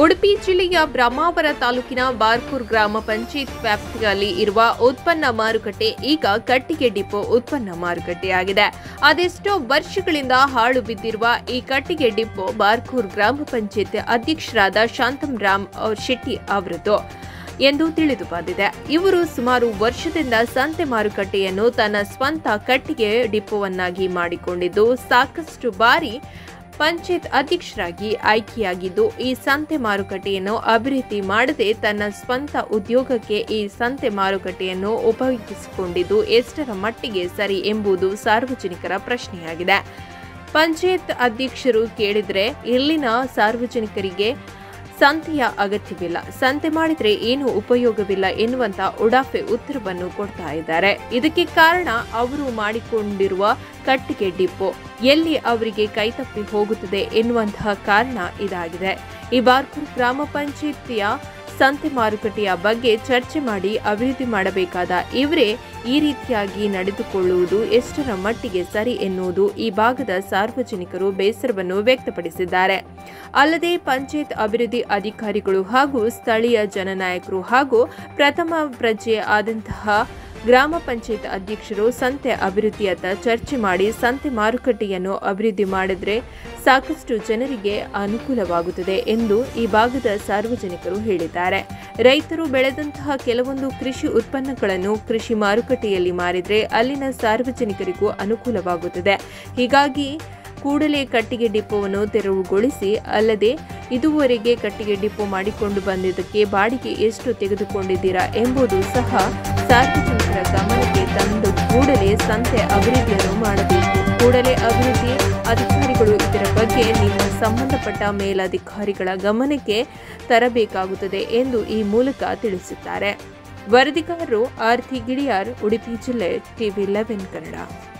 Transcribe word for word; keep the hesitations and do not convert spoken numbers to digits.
ಉಡುಪಿ ಜಿಲ್ಲೆಯ ಬ್ರಹ್ಮಾವರ ತಾಲೂಕಿನ ಬಾರ್ಕೂರು ಗ್ರಾಮ ಪಂಚಾಯತ್ ವ್ಯಾಪ್ತಿಯಲ್ಲಿ ಇರುವ ಉತ್ಪನ್ನ ಮಾರುಕಟ್ಟೆ ಈಗ ಕಟ್ಟಿಗೆ ಡಿಪೋ ಉತ್ಪನ್ನ ಮಾರುಕಟ್ಟೆಯಾಗಿದೆ. ಅದೆಷ್ಟೋ ವರ್ಷಗಳಿಂದ ಹಾಳು ಬಿದ್ದಿರುವ ಈ ಕಟ್ಟಿಗೆ ಡಿಪೋ ಬಾರ್ಕೂರು ಗ್ರಾಮ ಪಂಚಾಯತ್ ಅಧ್ಯಕ್ಷರಾದ ಶಾಂತರಾಮ್ ಶೆಟ್ಟಿ ಅವರದ್ದು ಎಂದು ತಿಳಿದು ಬಂದಿದೆ. ಇವರು ಸುಮಾರು ವರ್ಷದಿಂದ ಸಂತೆ ಮಾರುಕಟ್ಟೆಯನ್ನು ತನ್ನ ಸ್ವಂತ ಕಟ್ಟಿಗೆ ಡಿಪೋವನ್ನಾಗಿ ಮಾಡಿಕೊಂಡಿದ್ದು ಸಾಕಷ್ಟು ಬಾರಿ ಪಂಚಾಯತ್ ಅಧ್ಯಕ್ಷರಾಗಿ ಆಯ್ಕೆಯಾಗಿದ್ದು ಈ ಸಂತೆ ಮಾರುಕಟ್ಟೆಯನ್ನು ಅಭಿವೃದ್ಧಿ ಮಾಡದೆ ತನ್ನ ಸ್ವಂತ ಉದ್ಯೋಗಕ್ಕೆ ಈ ಸಂತೆ ಮಾರುಕಟ್ಟೆಯನ್ನು ಉಪಯೋಗಿಸಿಕೊಂಡಿದ್ದು ಎಷ್ಟರ ಮಟ್ಟಿಗೆ ಸರಿ ಎಂಬುದು ಸಾರ್ವಜನಿಕರ ಪ್ರಶ್ನೆಯಾಗಿದೆ. ಪಂಚಾಯತ್ ಅಧ್ಯಕ್ಷರು ಕೇಳಿದರೆ ಇಲ್ಲಿನ ಸಾರ್ವಜನಿಕರಿಗೆ ಸಂತೆಯ ಅಗತ್ಯವಿಲ್ಲ, ಸಂತೆ ಮಾಡಿದರೆ ಏನು ಉಪಯೋಗವಿಲ್ಲ ಎನ್ನುವಂತ ಉಡಾಫೆ ಉತ್ತರವನ್ನು ಕೊಡ್ತಾ ಇದ್ದಾರೆ. ಇದಕ್ಕೆ ಕಾರಣ ಅವರು ಮಾಡಿಕೊಂಡಿರುವ ಕಟ್ಟಿಗೆ ಡಿಪೋ ಎಲ್ಲಿ ಅವರಿಗೆ ಕೈತಪ್ಪಿ ಹೋಗುತ್ತದೆ ಎನ್ನುವಂತಹ ಕಾರಣ ಇದಾಗಿದೆ. ಈ ಬಾರ್ಕೂರು ಗ್ರಾಮ ಪಂಚಾಯಿತಿಯ ಸಂತೆ ಮಾರುಕಟ್ಟೆಯ ಬಗ್ಗೆ ಚರ್ಚೆ ಮಾಡಿ ಅಭಿವೃದ್ಧಿ ಮಾಡಬೇಕಾದ ಇವರೇ ಈ ರೀತಿಯಾಗಿ ನಡೆದುಕೊಳ್ಳುವುದು ಎಷ್ಟರ ಮಟ್ಟಿಗೆ ಸರಿ ಎನ್ನುವುದು ಈ ಭಾಗದ ಸಾರ್ವಜನಿಕರು ಬೇಸರವನ್ನು ವ್ಯಕ್ತಪಡಿಸಿದ್ದಾರೆ. ಅಲ್ಲದೆ ಪಂಚಾಯತ್ ಅಭಿವೃದ್ಧಿ ಅಧಿಕಾರಿಗಳು ಹಾಗೂ ಸ್ಥಳೀಯ ಜನನಾಯಕರು ಹಾಗೂ ಪ್ರಥಮ ಪ್ರಜೆ ಆದಂತಹ ಗ್ರಾಮ ಪಂಚಾಯತ್ ಅಧ್ಯಕ್ಷರು ಸಂತೆ ಅಭಿವೃದ್ಧಿಯತ್ತ ಚರ್ಚೆ ಮಾಡಿ ಸಂತೆ ಮಾರುಕಟ್ಟೆಯನ್ನು ಅಭಿವೃದ್ಧಿ ಮಾಡಿದರೆ ಸಾಕಷ್ಟು ಜನರಿಗೆ ಅನುಕೂಲವಾಗುತ್ತದೆ ಎಂದು ಈ ಭಾಗದ ಸಾರ್ವಜನಿಕರು ಹೇಳಿದ್ದಾರೆ. ರೈತರು ಬೆಳೆದಂತಹ ಕೆಲವೊಂದು ಕೃಷಿ ಉತ್ಪನ್ನಗಳನ್ನು ಕೃಷಿ ಮಾರುಕಟ್ಟೆಯಲ್ಲಿ ಮಾರಿದರೆ ಅಲ್ಲಿನ ಸಾರ್ವಜನಿಕರಿಗೂ ಅನುಕೂಲವಾಗುತ್ತದೆ. ಹೀಗಾಗಿ ಕೂಡಲೇ ಕಟ್ಟಿಗೆ ಡಿಪೋವನ್ನು ತೆರವುಗೊಳಿಸಿ ಅಲ್ಲದೆ ಇದುವರೆಗೆ ಕಟ್ಟಿಗೆ ಡಿಪೋ ಮಾಡಿಕೊಂಡು ಬಂದಿದ್ದಕ್ಕೆ ಬಾಡಿಗೆ ಎಷ್ಟು ತೆಗೆದುಕೊಂಡಿದ್ದೀರಾ ಎಂಬುದು ಸಹ ಸಾರ್ವಜನಿಕರ ಗಮನಕ್ಕೆ ತಂದು ಕೂಡಲೇ ಸಂತೆ ಅಭಿವೃದ್ಧಿಯನ್ನು ಮಾಡಬೇಕು. ಕೂಡಲೇ ಅಭಿವೃದ್ಧಿ ಅಧಿಕಾರಿಗಳು ಇದರ ಬಗ್ಗೆ ನಿಮ್ಮ ಸಂಬಂಧಪಟ್ಟ ಮೇಲಧಿಕಾರಿಗಳ ಗಮನಕ್ಕೆ ತರಬೇಕಾಗುತ್ತದೆ ಎಂದು ಈ ಮೂಲಕ ತಿಳಿಸಿದ್ದಾರೆ. ವರದಿಗಾರರು ಆರ್ತಿ ಗಿಳಿಯಾರ್, ಉಡುಪಿ ಜಿಲ್ಲೆ, ಟಿವಿ ಇಲೆವೆನ್ ಕನ್ನಡ.